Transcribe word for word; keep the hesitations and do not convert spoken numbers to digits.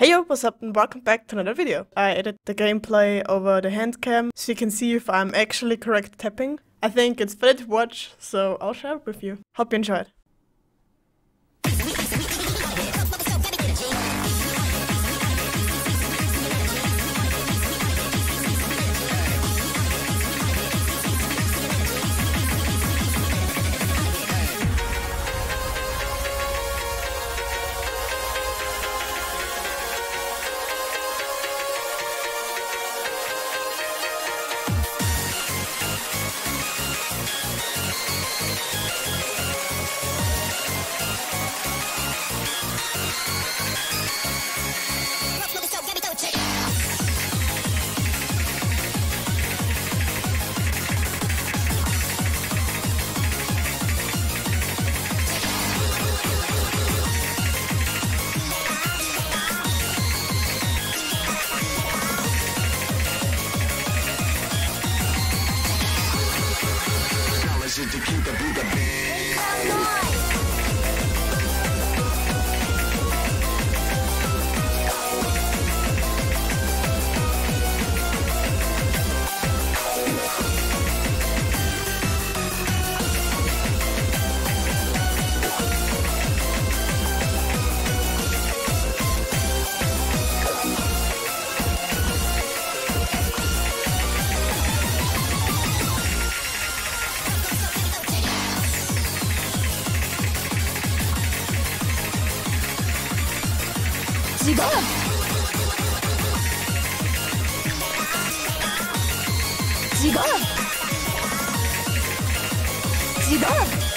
Hey yo, what's up and welcome back to another video. I edit the gameplay over the handcam so you can see if I'm actually correct tapping. I think it's fun to watch, so I'll share it with you. Hope you enjoyed. Zidane! Zidane! Zidane!